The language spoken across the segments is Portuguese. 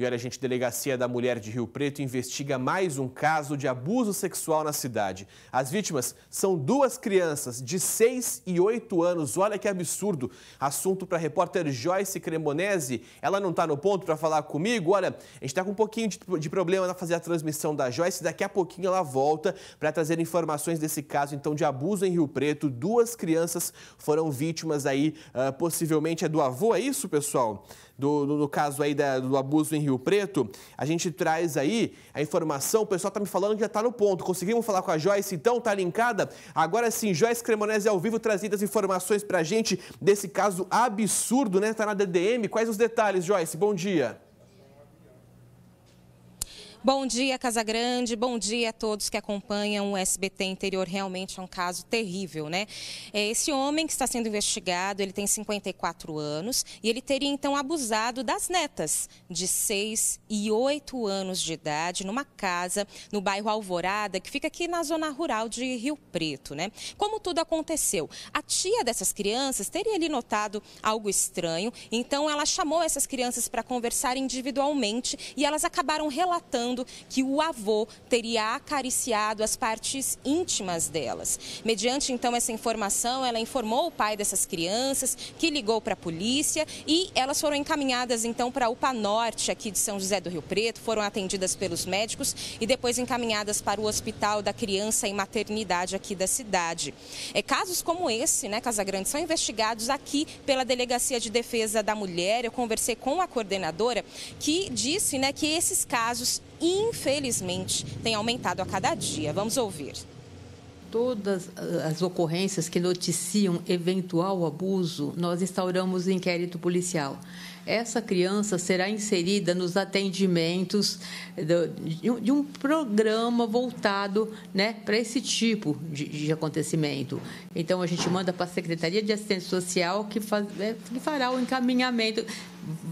E olha, gente, Delegacia da Mulher de Rio Preto investiga mais um caso de abuso sexual na cidade. As vítimas são duas crianças de 6 e 8 anos. Olha que absurdo. Assunto para a repórter Joyce Cremonese. Ela não está no ponto para falar comigo? Olha, a gente está com um pouquinho de problema na fazer a transmissão da Joyce. Daqui a pouquinho ela volta para trazer informações desse caso, então, de abuso em Rio Preto. Duas crianças foram vítimas aí, possivelmente é do avô, é isso, pessoal? No caso aí do abuso em Rio Preto. A gente traz aí a informação, o pessoal tá me falando que já tá no ponto. Conseguimos falar com a Joyce, então? Tá linkada? Agora sim, Joyce Cremonese ao vivo trazendo as informações pra gente desse caso absurdo, né? Tá na DDM. Quais os detalhes, Joyce? Bom dia. Bom dia, Casagrande. Bom dia a todos que acompanham o SBT Interior. Realmente é um caso terrível, né? Esse homem que está sendo investigado, ele tem 54 anos e ele teria, então, abusado das netas de 6 e 8 anos de idade numa casa no bairro Alvorada, que fica aqui na zona rural de Rio Preto, né? Como tudo aconteceu? A tia dessas crianças teria ali notado algo estranho, então ela chamou essas crianças para conversar individualmente e elas acabaram relatando que o avô teria acariciado as partes íntimas delas. Mediante, então, essa informação, ela informou o pai dessas crianças, que ligou para a polícia, e elas foram encaminhadas, então, para a UPA Norte, aqui de São José do Rio Preto, foram atendidas pelos médicos e depois encaminhadas para o Hospital da Criança e Maternidade aqui da cidade. Casos como esse, né, Casagrande, são investigados aqui pela Delegacia de Defesa da Mulher. Eu conversei com a coordenadora, que disse, né, que esses casos, infelizmente, tem aumentado a cada dia. Vamos ouvir. Todas as ocorrências que noticiam eventual abuso, nós instauramos inquérito policial. Essa criança será inserida nos atendimentos de um programa voltado, né, para esse tipo de acontecimento. Então, a gente manda para a Secretaria de Assistência Social, que fará o encaminhamento.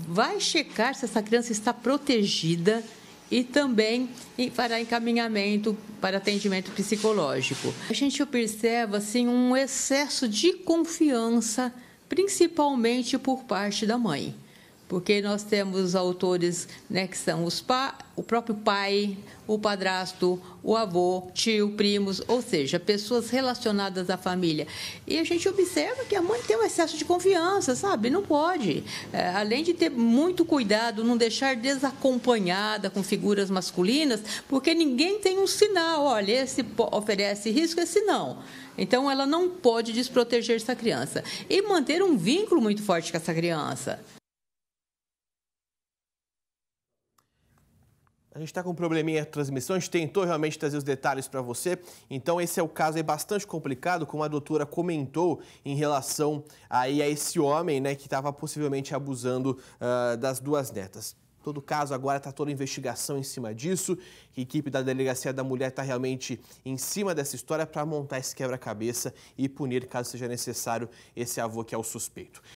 Vai checar se essa criança está protegida e também para encaminhamento para atendimento psicológico. A gente observa, assim, um excesso de confiança, principalmente por parte da mãe, porque nós temos autores, né, que são o próprio pai, o padrasto, o avô, tio, primos, ou seja, pessoas relacionadas à família. E a gente observa que a mãe tem um excesso de confiança, sabe? Não pode. Além de ter muito cuidado, não deixar desacompanhada com figuras masculinas, porque ninguém tem um sinal, olha, esse oferece risco, esse não. Então, ela não pode desproteger essa criança e manter um vínculo muito forte com essa criança. A gente está com um probleminha de transmissão, a gente tentou realmente trazer os detalhes para você. Então, esse é o caso aí bastante complicado, como a doutora comentou, em relação aí a esse homem, né, que estava possivelmente abusando das duas netas. Todo caso agora está toda a investigação em cima disso. A equipe da Delegacia da Mulher está realmente em cima dessa história para montar esse quebra-cabeça e punir, caso seja necessário, esse avô que é o suspeito.